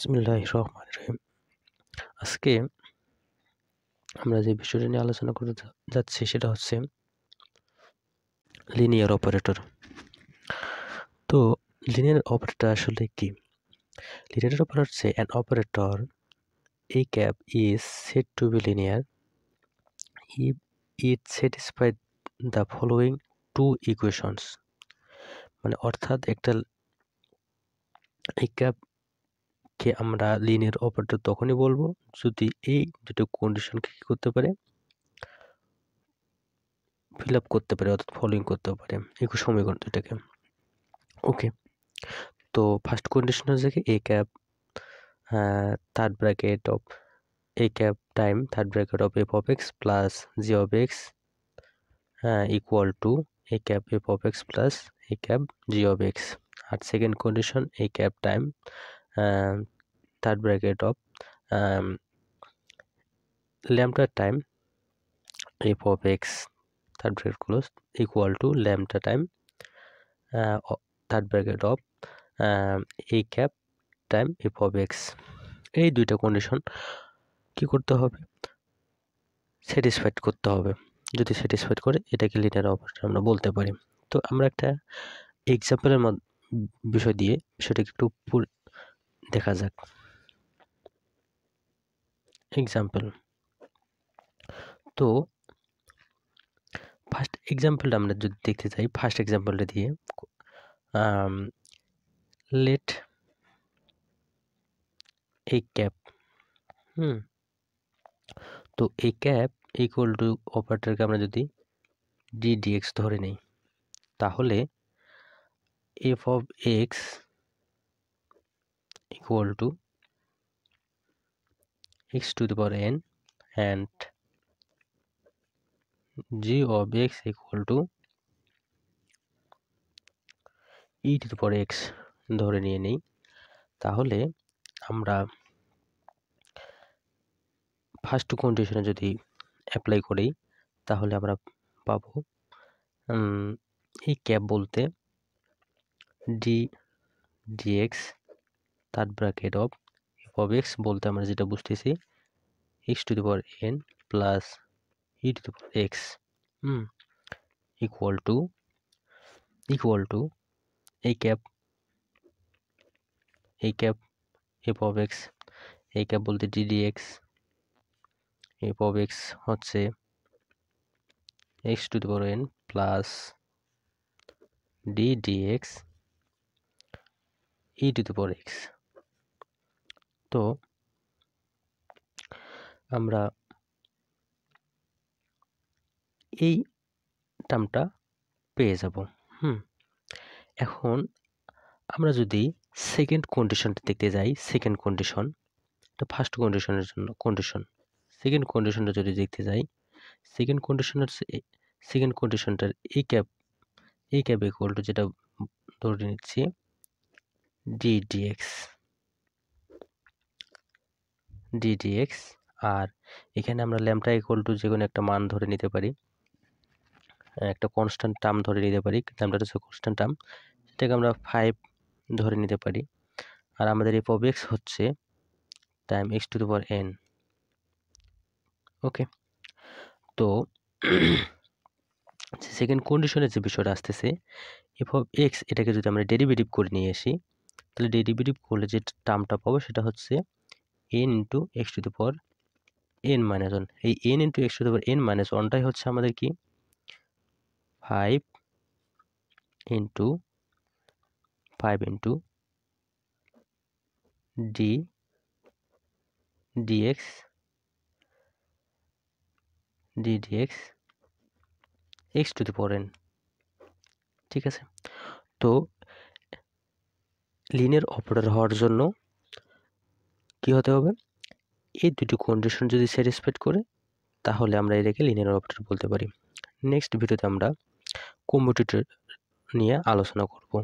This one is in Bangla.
বিসমিল্লাহির রহমানির রহিম। আজকে আমরা যে বিষয়টি নিয়ে আলোচনা করতে যাচ্ছি সেটা হচ্ছে লিনিয়ার অপারেটর। তো লিনিয়ার অপারেটর আসলে কি? লিনিয়ার অপারেটর হচ্ছে an operator a cap is said to be linear if it satisfies the following two equations. মানে অর্থাৎ একটা a cap কে আমরা লিনিয়ার অপারেটর তখনই বলবো যদি এই দুটো কন্ডিশনকে কি করতে পারে, ফিল আপ করতে পারে অর্থাৎ ফলোইং করতে পারে এই সমীকরণ দুটাকে। ওকে, তো ফার্স্ট কন্ডিশন হচ্ছে কি a cap third bracket of a cap time third bracket of f of x plus g of x equal to a cap f of x plus a cap g of x। আর second condition a cap time third bracket of lambda time f of x third bracket closed equal to lambda time third bracket of a cap time f of x। এই দুইটা কন্ডিশন কি করতে হবে? স্যাটিসফাইড করতে হবে। যদি স্যাটিসফাইড করে এটাকে লিনিয়ার অপারেটর আমরা বলতে পারি। তো আমরা একটা এক্সাম্পলের বিষয় দিয়ে সেটাকে একটু দেখা যাক। এক্সাম্পল, তো ফার্স্ট এক্সাম্পলটা আমরা যদি দেখতে চাই, ফার্স্ট এক্সাম্পলটা দিয়ে লেট a cap তো a cap ইকুয়াল টু অপারেটরকে আমরা যদি ডি ডিএক্স ধরে নেই, তাহলে f of x equal to x to the power n and g of x equal to e to the power x ধরে নিয়ে নেই, তাহলে আমরা ফার্স্ট কন্ডিশনে যদি অ্যাপ্লাই করি তাহলে আমরা পাবো এই ক্যাপ বলতে D dx third bracket of F of x বলতে আমরা যেটা বুঝতেছি x to the power N plus E to the power x equal to a cap F of x. a cap বলতে d d x, f of x হচ্ছে x to the power N plus d d x e to the power x. তো আমরা এই টার্মটা পেয়ে যাব। এখন আমরা যদি সেকেন্ড কন্ডিশনটা দেখতে যাই, সেকেন্ড কন্ডিশন এটা ফার্স্ট কন্ডিশনের জন্য কন্ডিশন, সেকেন্ড কন্ডিশনটা যদি দেখতে যাই, সেকেন্ড কন্ডিশনটার a cap ইকুয়াল টু যেটা ধরে নিচ্ছি ডি ডিএক্স ডিডিএক্স। আর এখানে আমরা ল্যাম্বডা ইকুয়াল টু যে কোনো একটা মান ধরে নিতে পারি, একটা কনস্ট্যান্ট টার্ম ধরে নিতে পারি, ল্যাম্বডাটা হচ্ছে কনস্ট্যান্ট টার্ম, সেটাকে আমরা 5 ধরে নিতে পারি। আর আমাদের এফ অফ এক্স হচ্ছে time x to the power N. Okay, তো সেকেন্ড কন্ডিশনের যে বিষয়টা আসতেছে এফ অফ এক্স, এটাকে যদি আমরা ডেরিভেটিভ করে নিয়ে আসি তাহলে ডেরিভেটিভ করলে যে টার্মটা পাবো সেটা হচ্ছে n into x to the power N minus one. এই n into x to the power N মাইনাস ওয়ানটাই হচ্ছে আমাদের কি 5 into D dx ddx x to the power N. ঠিক আছে, তো লিনিয়ার অপারেটর হওয়ার জন্য কি হতে হবে? এই দুটি কন্ডিশন যদি স্যাটিসফাইড করে তাহলে আমরা এটাকে লিনিয়ার অপারেটর বলতে পারি। নেক্সট ভিডিওতে আমরা কম্পিউটার নিয়ে আলোচনা করব।